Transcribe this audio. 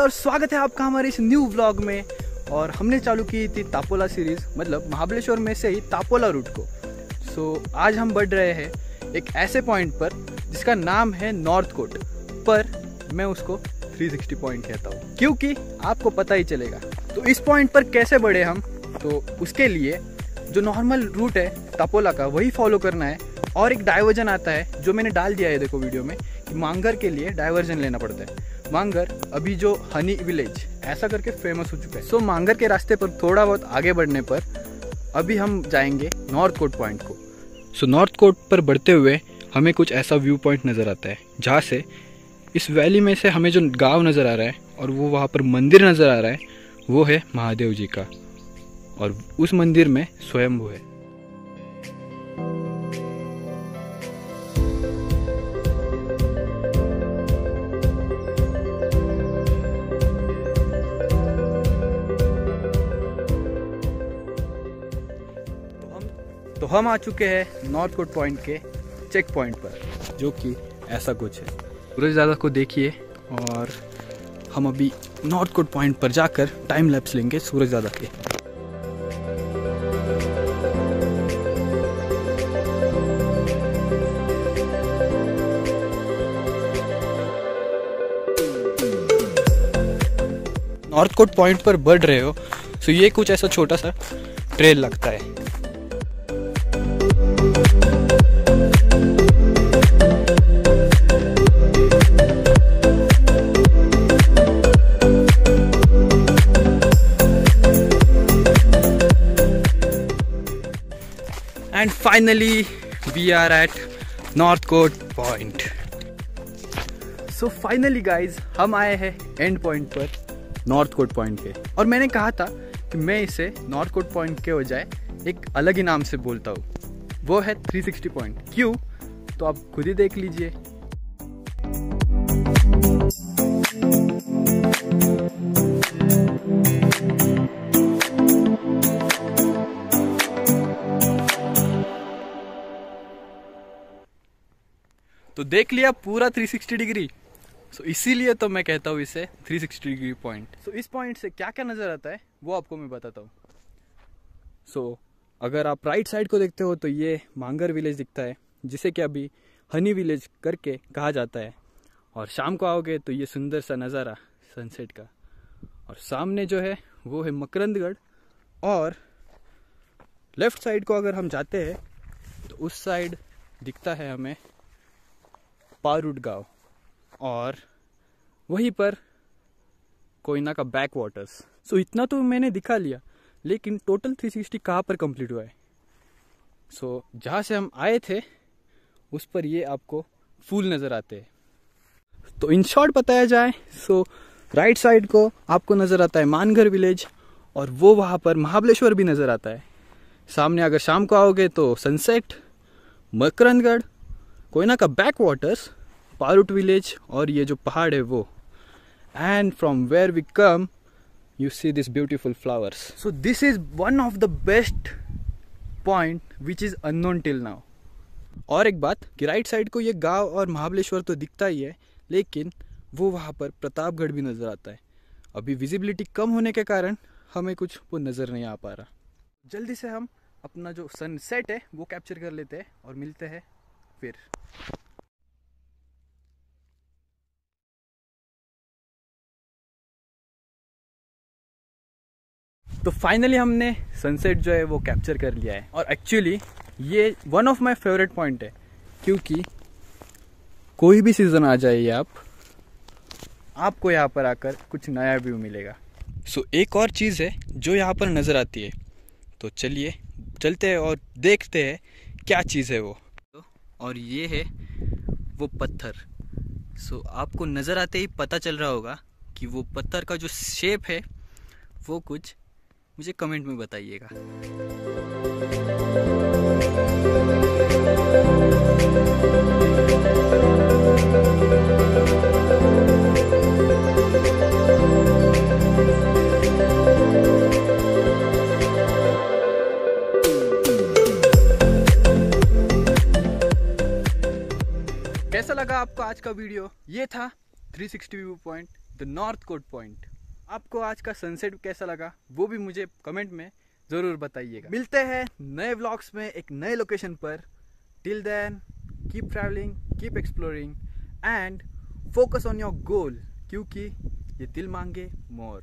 जाएगा और स्वागत है आपका हमारे इस न्यू व्लॉग में। और हमने चालू की थी तापोला सीरीज़, मतलब महाबलेश्वर में से ही तापोला रूट को। सो आज हम बढ़ रहे हैं एक ऐसे पॉइंट पर जिसका नाम है नॉर्थ कोट, पर मैं उसको 360 पॉइंट कहता हूँ क्योंकि आपको पता ही चलेगा। तो इस पॉइंट पर कैसे बढ़े हम, तो उसके लिए जो नॉर्मल रूट है तापोला का वही फॉलो करना है। और एक डाइवर्जन आता है जो मैंने डाल दिया है, देखो वीडियो में, कि मांगर के लिए डाइवर्जन लेना पड़ता है। मांगर अभी जो हनी विलेज ऐसा करके फेमस हो चुका है। सो मांगर के रास्ते पर थोड़ा बहुत आगे बढ़ने पर अभी हम जाएंगे नॉर्थ कोट पॉइंट को। सो नॉर्थ कोट पर बढ़ते हुए हमें कुछ ऐसा व्यू पॉइंट नज़र आता है, जहाँ से इस वैली में से हमें जो गांव नज़र आ रहा है और वो वहाँ पर मंदिर नज़र आ रहा है, वो है महादेव जी का। और उस मंदिर में स्वयंभू है। हम आ चुके हैं नॉर्थ कोट पॉइंट के चेक पॉइंट पर, जो कि ऐसा कुछ है। सूरज दादा को देखिए, और हम अभी नॉर्थ कोट पॉइंट पर जाकर टाइम लैप्स लेंगे सूरज दादा के। नॉर्थ कोट पॉइंट पर बढ़ रहे हो तो ये कुछ ऐसा छोटा सा ट्रेल लगता है। And finally, we are at North Coat Point. So finally guys, हम आए हैं एंड पॉइंट पर नॉर्थ कोट पॉइंट के। और मैंने कहा था कि मैं इसे नॉर्थ कोट पॉइंट के बजाय एक अलग ही नाम से बोलता हूँ, वो है 360 पॉइंट। क्यों, तो आप खुद ही देख लीजिए। तो देख लिया पूरा 360 डिग्री। सो इसीलिए तो मैं कहता हूँ इसे 360 डिग्री पॉइंट। सो इस पॉइंट से क्या क्या नज़र आता है वो आपको मैं बताता हूँ। सो अगर आप राइट साइड को देखते हो तो ये मांगर विलेज दिखता है, जिसे कि अभी हनी विलेज करके कहा जाता है। और शाम को आओगे तो ये सुंदर सा नज़ारा सनसेट का। और सामने जो है वो है मकरंदगढ़। और लेफ्ट साइड को अगर हम जाते हैं तो उस साइड दिखता है हमें पारूड गाँव, और वहीं पर कोयना का बैक वाटर्स। सो इतना तो मैंने दिखा लिया, लेकिन टोटल 360 कहाँ पर कंप्लीट हुआ है। सो जहाँ से हम आए थे उस पर ये आपको फूल नज़र आते हैं। तो इन शॉर्ट बताया जाए, सो राइट साइड को आपको नज़र आता है मानघर विलेज, और वो वहाँ पर महाबलेश्वर भी नज़र आता है। सामने अगर शाम को आओगे तो सनसेट, मकरंदगढ़, कोयना का बैक वाटर्स, पारूट विलेज, और ये जो पहाड़ है वो। And from where we come you see this beautiful flowers. So this is one of the best point which is unknown till now. और एक बात कि राइट साइड को ये गांव और महाबलेश्वर तो दिखता ही है, लेकिन वो वहाँ पर प्रतापगढ़ भी नज़र आता है। अभी विजिबिलिटी कम होने के कारण हमें कुछ वो नज़र नहीं आ पा रहा। जल्दी से हम अपना जो सनसेट है वो कैप्चर कर लेते हैं और मिलते हैं फिर। तो फाइनली हमने सनसेट जो है वो कैप्चर कर लिया है। और एक्चुअली ये one of my favourite point है, क्योंकि कोई भी सीज़न आ जाइए आपको यहाँ पर आकर कुछ नया व्यू मिलेगा। सो एक और चीज़ है जो यहाँ पर नज़र आती है, तो चलिए चलते हैं और देखते हैं क्या चीज़ है वो। और ये है वो पत्थर। सो आपको नज़र आते ही पता चल रहा होगा कि वो पत्थर का जो शेप है वो कुछ मुझे कमेंट में बताइएगा। कैसा लगा आपको आज का वीडियो? ये था 360 view point the north coat point. आपको आज का सनसेट कैसा लगा वो भी मुझे कमेंट में ज़रूर बताइएगा। मिलते हैं नए व्लॉग्स में एक नए लोकेशन पर। Till then keep travelling, keep exploring and focus on your goal, क्योंकि ये दिल मांगे मोर।